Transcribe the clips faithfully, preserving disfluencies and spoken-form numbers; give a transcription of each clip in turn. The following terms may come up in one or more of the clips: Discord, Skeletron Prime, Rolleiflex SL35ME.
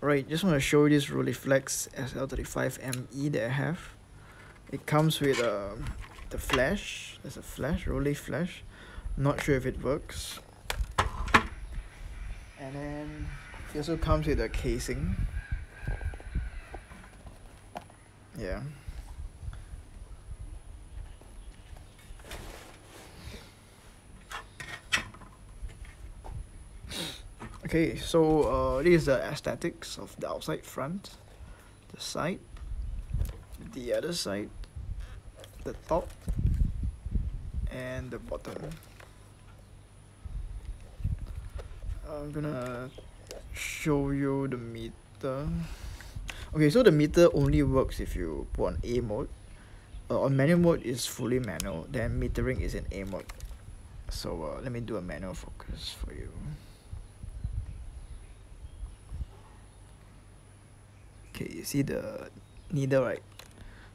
Right, just want to show you this Rolleiflex S L thirty-five M E that I have. It comes with uh, the flash. There's a flash, Rolleiflex flash. Not sure if it works. And then it also comes with a casing. Yeah. Okay, so uh, this is the aesthetics of the outside front, the side, the other side, the top, and the bottom. I'm gonna show you the meter. Okay, so the meter only works if you put on A mode. Uh, on manual mode is fully manual, then metering is in A mode. So uh, let me do a manual focus for you. Okay, you see the needle, right?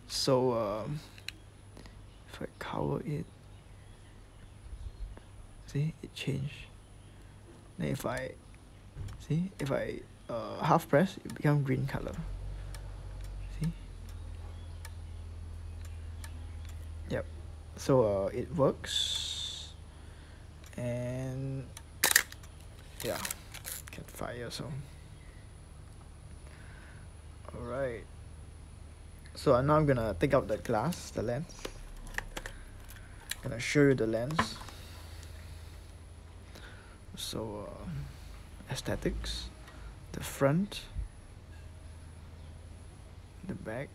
So um, if I cover it, see it changed. Then if I see if I uh, half press, it becomes green color. See? Yep. So uh, it works, and yeah, can fire so. Alright, so now I'm gonna take out the glass, the lens. I'm gonna show you the lens. So, uh, aesthetics, the front, the back,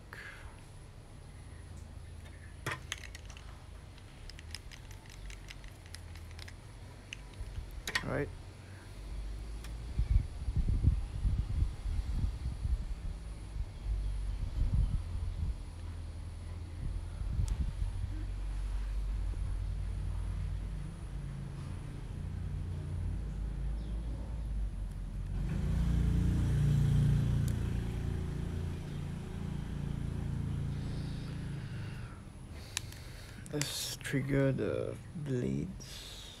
alright. Let's trigger the blades.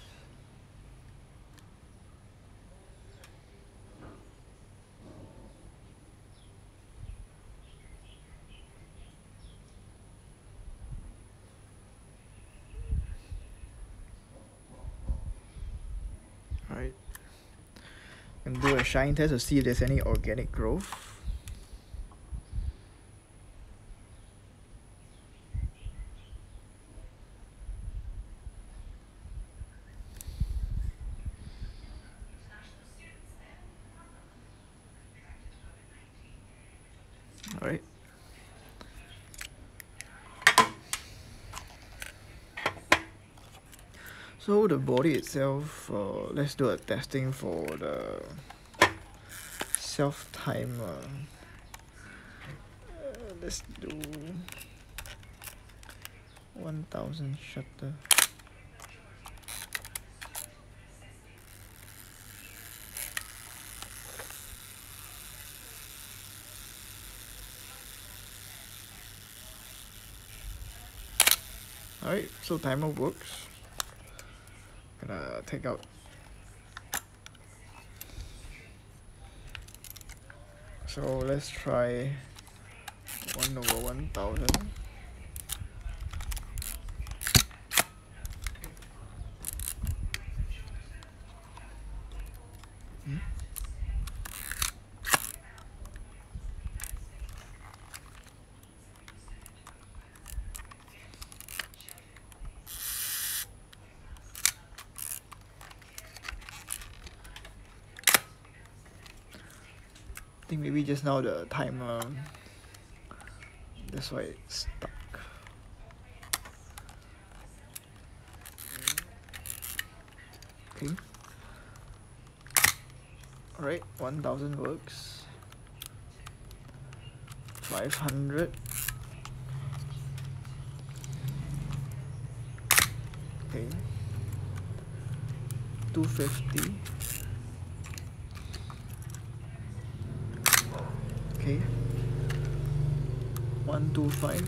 Alright. I'm gonna do a shine test to see if there's any organic growth. Alright. So the body itself, uh, let's do a testing for the self timer. Uh, let's do one thousand shutter. Alright, so timer works. Gonna take out. So let's try one over one thousand. Hmm? I think maybe just now the timer, that's why it's stuck. Okay. Alright, one thousand works. five hundred. Okay. two fifty. Okay. One, two, five.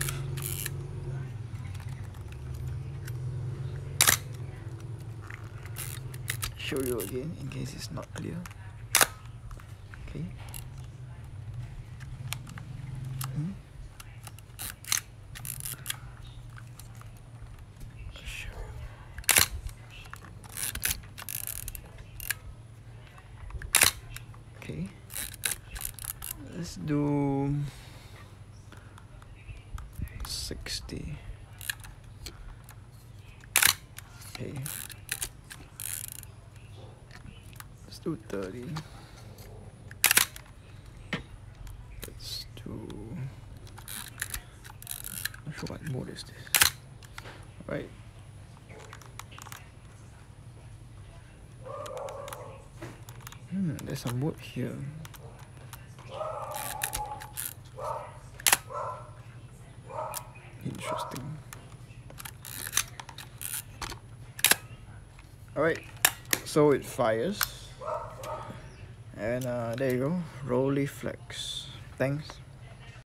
Show you again in case it's not clear. Okay. Okay, let's do sixty. Okay, let's do thirty. Let's do. Not sure what mode is this. All right. Hmm, there's some wood here. Interesting. Alright, so it fires. And uh, there you go, Rolleiflex. Thanks.